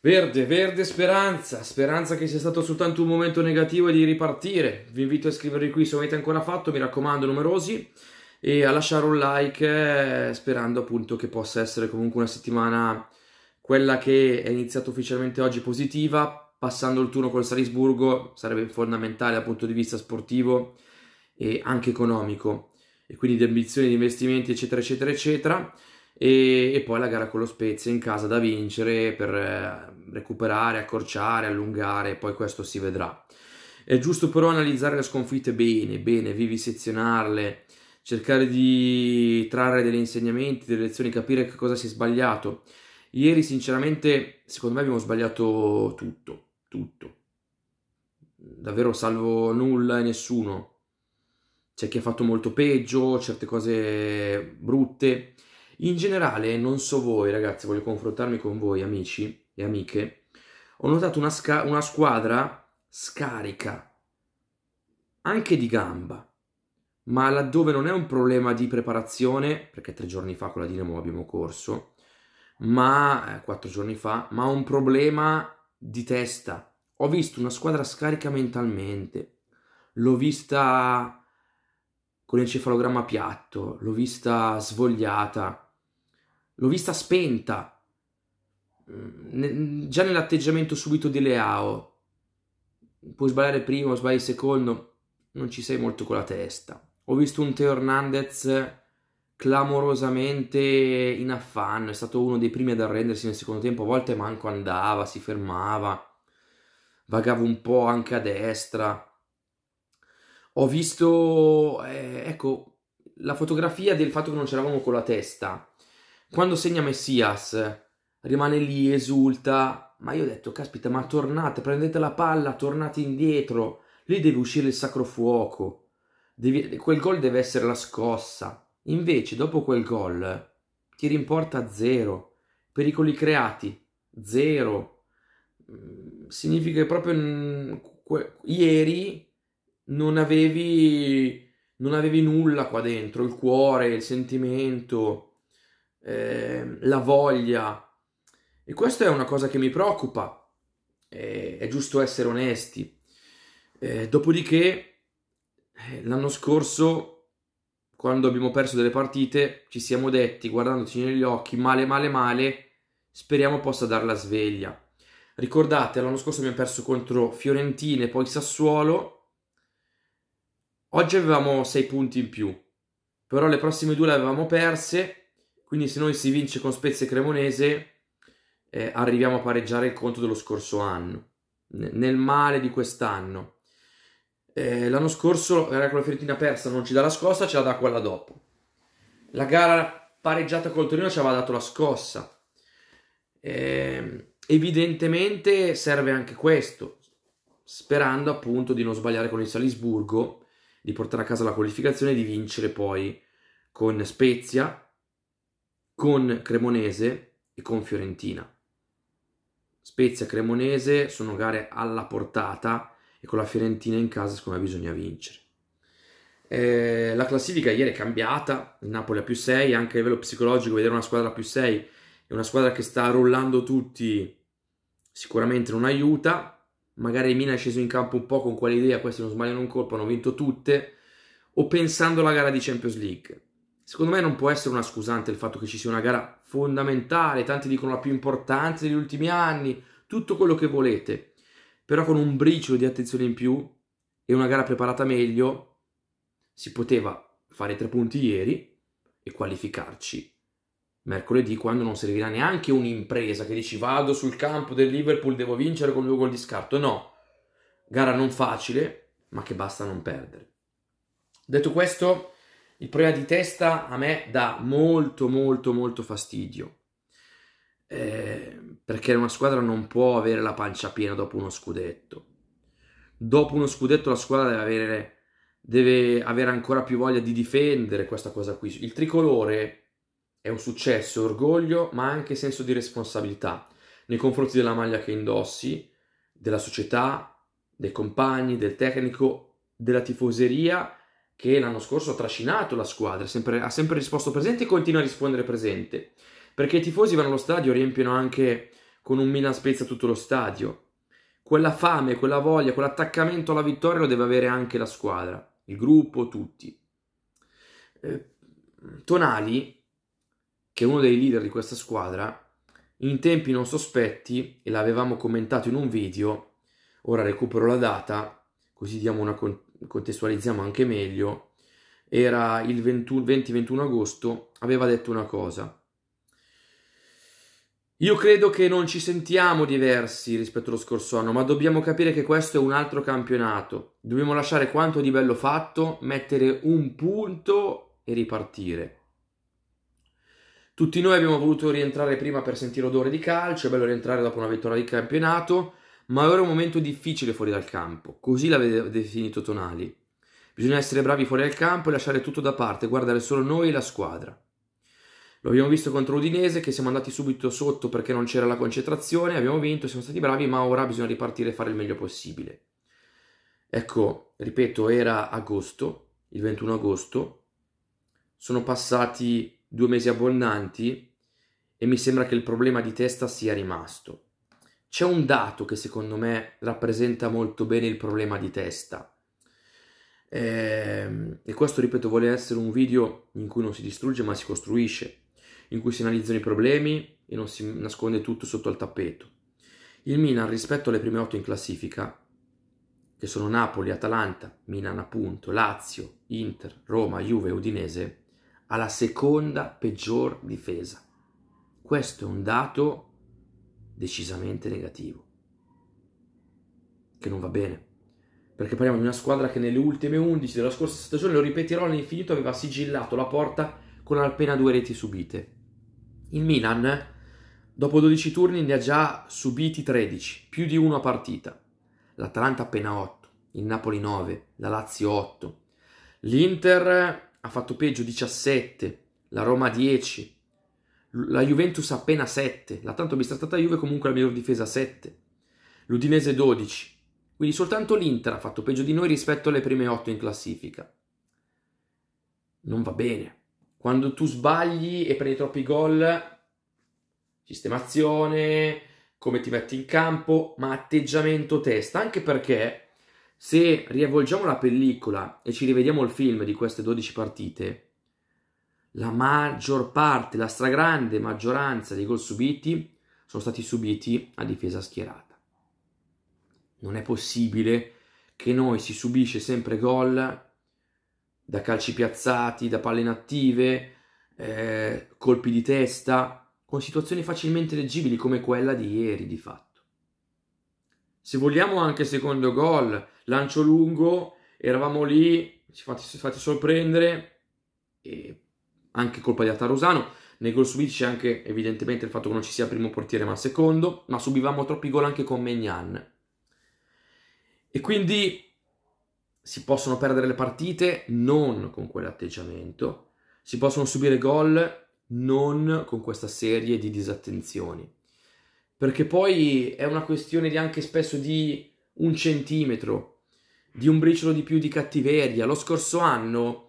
Verde speranza che sia stato soltanto un momento negativo e di ripartire. Vi invito a iscrivervi qui se non avete ancora fatto, mi raccomando numerosi, e a lasciare un like, sperando appunto che possa essere comunque una settimana, quella che è iniziata ufficialmente oggi, positiva. Passando il turno col Salisburgo sarebbe fondamentale dal punto di vista sportivo e anche economico, e quindi di ambizioni, di investimenti eccetera. E poi la gara con lo Spezia in casa da vincere per recuperare, accorciare, allungare, poi questo si vedrà. È giusto però analizzare le sconfitte bene, vivisezionarle, cercare di trarre degli insegnamenti, delle lezioni, capire che cosa si è sbagliato. Ieri sinceramente secondo me abbiamo sbagliato tutto, davvero, salvo nulla e nessuno. C'è chi ha fatto molto peggio, certe cose brutte. In generale, non so voi ragazzi, voglio confrontarmi con voi amici e amiche, ho notato una squadra scarica, anche di gamba, ma laddove non è un problema di preparazione, perché 3 giorni fa con la Dinamo abbiamo corso, ma 4 giorni fa, ma un problema di testa. Ho visto una squadra scarica mentalmente, l'ho vista con l'encefalogramma piatto, l'ho vista svogliata, l'ho vista spenta, già nell'atteggiamento subito di Leao. Puoi sbagliare il primo, sbagli il secondo, non ci sei molto con la testa. Ho visto un Theo Hernandez clamorosamente in affanno, è stato uno dei primi ad arrendersi nel secondo tempo, a volte manco andava, si fermava, vagava un po' anche a destra. Ho visto, ecco, la fotografia del fatto che non c'eravamo con la testa. Quando segna Messias, rimane lì, esulta, ma io ho detto, caspita, ma tornate, prendete la palla, tornate indietro, lì deve uscire il sacro fuoco, quel gol deve essere la scossa. Invece, dopo quel gol, tiri in porta 0, pericoli creati 0, significa che proprio ieri non avevi nulla qua dentro, il cuore, il sentimento, la voglia, e questa è una cosa che mi preoccupa. È giusto essere onesti. Dopodiché l'anno scorso, quando abbiamo perso delle partite, ci siamo detti, guardandoci negli occhi, male, speriamo possa dar la sveglia. Ricordate, l'anno scorso abbiamo perso contro Fiorentina e poi Sassuolo. Oggi avevamo 6 punti in più, però le prossime 2 le avevamo perse. Quindi se noi si vince con Spezia e Cremonese, arriviamo a pareggiare il conto dello scorso anno, nel male di quest'anno. L'anno scorso la gara con la Fiorentina persa non ci dà la scossa, ce la dà quella dopo. La gara pareggiata col Torino ci aveva dato la scossa. Evidentemente serve anche questo, sperando appunto di non sbagliare con il Salisburgo, di portare a casa la qualificazione e di vincere poi con Spezia, con Cremonese e con Fiorentina. Spezia e Cremonese sono gare alla portata, e con la Fiorentina in casa secondo me bisogna vincere. La classifica ieri è cambiata, il Napoli ha più 6, anche a livello psicologico vedere una squadra a più 6 è una squadra che sta rollando tutti, sicuramente non aiuta. Magari Milan è sceso in campo un po' con quell'idea, questi non sbagliano un colpo, hanno vinto tutte, o pensando alla gara di Champions League. Secondo me non può essere una scusante il fatto che ci sia una gara fondamentale, tanti dicono la più importante degli ultimi anni, tutto quello che volete, però con un briciolo di attenzione in più e una gara preparata meglio si poteva fare 3 punti ieri e qualificarci mercoledì, quando non servirà neanche un'impresa che dici vado sul campo del Liverpool, devo vincere con 2 gol di scarto. No, gara non facile, ma che basta non perdere. Detto questo, il problema di testa a me dà molto fastidio, perché una squadra non può avere la pancia piena dopo uno scudetto. Dopo uno scudetto la squadra deve avere ancora più voglia di difendere questa cosa qui. Il tricolore è un successo, orgoglio, ma anche senso di responsabilità nei confronti della maglia che indossi, della società, dei compagni, del tecnico, della tifoseria, che l'anno scorso ha trascinato la squadra, ha sempre risposto presente e continua a rispondere presente, perché i tifosi vanno allo stadio, riempiono anche con un Milan Spezia tutto lo stadio. Quella fame, quella voglia, quell'attaccamento alla vittoria lo deve avere anche la squadra, il gruppo, tutti. Tonali, che è uno dei leader di questa squadra, in tempi non sospetti, e l'avevamo commentato in un video, ora recupero la data, così diamo una contestualizziamo anche meglio, era il 20-21 agosto, aveva detto una cosa. Io credo che non ci sentiamo diversi rispetto allo scorso anno, ma dobbiamo capire che questo è un altro campionato. Dobbiamo lasciare quanto di bello fatto, mettere un punto e ripartire. Tutti noi abbiamo voluto rientrare prima per sentire odore di calcio, è bello rientrare dopo una vittoria di campionato, ma ora è un momento difficile fuori dal campo, così l'aveva definito Tonali. Bisogna essere bravi fuori dal campo e lasciare tutto da parte, guardare solo noi e la squadra. Lo abbiamo visto contro l'Udinese, che siamo andati subito sotto perché non c'era la concentrazione, abbiamo vinto, siamo stati bravi, ma ora bisogna ripartire e fare il meglio possibile. Ecco, ripeto, era agosto, il 21 agosto, sono passati 2 mesi abbondanti e mi sembra che il problema di testa sia rimasto. C'è un dato che secondo me rappresenta molto bene il problema di testa. E questo, ripeto, vuole essere un video in cui non si distrugge ma si costruisce, in cui si analizzano i problemi e non si nasconde tutto sotto al tappeto. Il Milan, rispetto alle prime 8 in classifica, che sono Napoli, Atalanta, Milan appunto, Lazio, Inter, Roma, Juve, Udinese, ha la seconda peggior difesa. Questo è un dato decisamente negativo, che non va bene, perché parliamo di una squadra che nelle ultime 11 della scorsa stagione, lo ripeterò all'infinito, aveva sigillato la porta con appena 2 reti subite. Il Milan, dopo 12 turni, ne ha già subiti 13, più di 1 a partita. L'Atalanta appena 8, il Napoli 9, la Lazio 8. L'Inter ha fatto peggio 17, la Roma 10, la Juventus appena 7, la tanto bistrattata Juve comunque la miglior difesa 7, l'Udinese 12. Quindi soltanto l'Inter ha fatto peggio di noi rispetto alle prime 8 in classifica. Non va bene. Quando tu sbagli e prendi troppi gol, sistemazione, come ti metti in campo, ma atteggiamento testa. Anche perché se riavvolgiamo la pellicola e ci rivediamo il film di queste 12 partite, la maggior parte, la stragrande maggioranza dei gol subiti sono stati subiti a difesa schierata. Non è possibile che noi si subisce sempre gol da calci piazzati, da palle inattive, colpi di testa, con situazioni facilmente leggibili come quella di ieri di fatto. Se vogliamo anche secondo gol, lancio lungo, eravamo lì, ci fate sorprendere, e anche colpa di Alta Rosano. Nei gol subiti c'è anche evidentemente il fatto che non ci sia primo portiere ma secondo, ma subivamo troppi gol anche con Meignan. E quindi si possono perdere le partite non con quell'atteggiamento, si possono subire gol non con questa serie di disattenzioni. Perché poi è una questione di anche spesso di un centimetro, di un briciolo di più di cattiveria. Lo scorso anno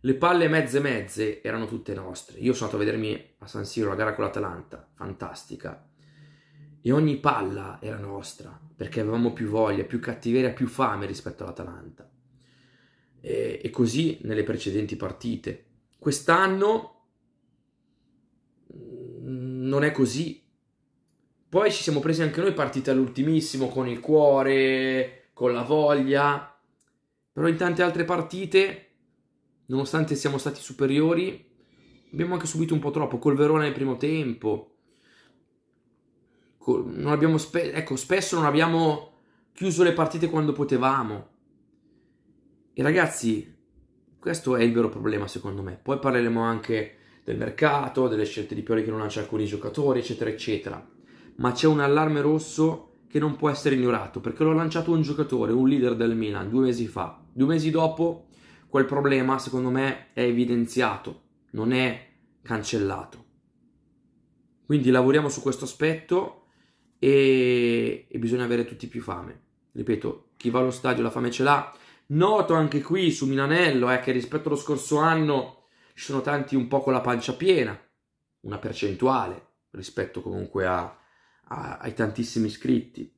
le palle mezze erano tutte nostre. Io sono andato a vedermi a San Siro la gara con l'Atalanta, fantastica. E ogni palla era nostra, perché avevamo più voglia, più cattiveria, più fame rispetto all'Atalanta. E così nelle precedenti partite. Quest'anno non è così. Poi ci siamo presi anche noi partite all'ultimissimo, con il cuore, con la voglia. Però in tante altre partite, nonostante siamo stati superiori, abbiamo anche subito un po' troppo. Col Verona nel primo tempo. Non abbiamo spesso non abbiamo chiuso le partite quando potevamo. E ragazzi, questo è il vero problema secondo me. Poi parleremo anche del mercato, delle scelte di Pioli che non lancia alcuni giocatori, eccetera eccetera, ma c'è un allarme rosso che non può essere ignorato, perché l'ho lanciato un giocatore, un leader del Milan 2 mesi fa. 2 mesi dopo quel problema secondo me è evidenziato, non è cancellato. Quindi lavoriamo su questo aspetto e bisogna avere tutti più fame. Ripeto, chi va allo stadio la fame ce l'ha. Noto anche qui su Milanello che rispetto allo scorso anno ci sono tanti un po' con la pancia piena, una percentuale rispetto comunque a, ai tantissimi iscritti.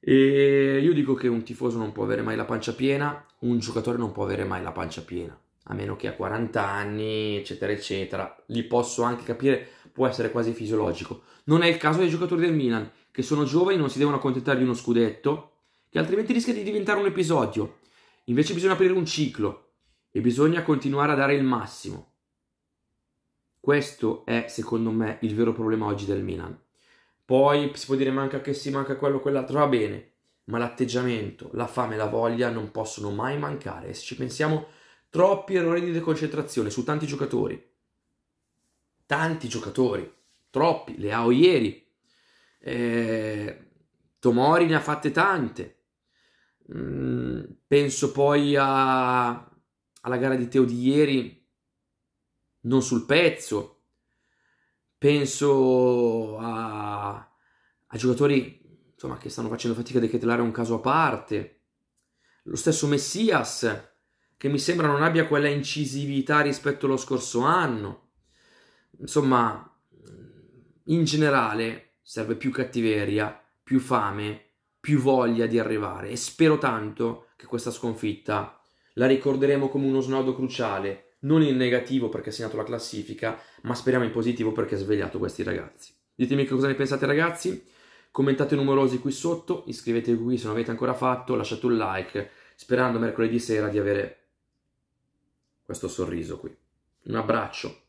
E io dico che un tifoso non può avere mai la pancia piena, un giocatore non può avere mai la pancia piena, a meno che a 40 anni, eccetera, eccetera. Li posso anche capire, può essere quasi fisiologico. Non è il caso dei giocatori del Milan, che sono giovani, non si devono accontentare di uno scudetto, che altrimenti rischia di diventare un episodio. Invece bisogna aprire un ciclo e bisogna continuare a dare il massimo. Questo è, secondo me, il vero problema oggi del Milan. Poi si può dire manca che si manca quello, quell'altro, va bene, ma l'atteggiamento, la fame e la voglia non possono mai mancare. E se ci pensiamo, troppi errori di deconcentrazione su tanti giocatori. Tanti giocatori, troppi. Leao ieri, Tomori ne ha fatte tante. Penso poi alla gara di Theo di ieri, non sul pezzo. Penso a giocatori, insomma, che stanno facendo fatica a decretelare un caso a parte. Lo stesso Messias, che mi sembra non abbia quella incisività rispetto allo scorso anno. Insomma, in generale serve più cattiveria, più fame, più voglia di arrivare, e spero tanto che questa sconfitta la ricorderemo come uno snodo cruciale, non in negativo perché ha segnato la classifica, ma speriamo in positivo perché ha svegliato questi ragazzi. Ditemi che cosa ne pensate, ragazzi, commentate numerosi qui sotto, iscrivetevi qui se non avete ancora fatto, lasciate un like, sperando mercoledì sera di avere questo sorriso qui. Un abbraccio.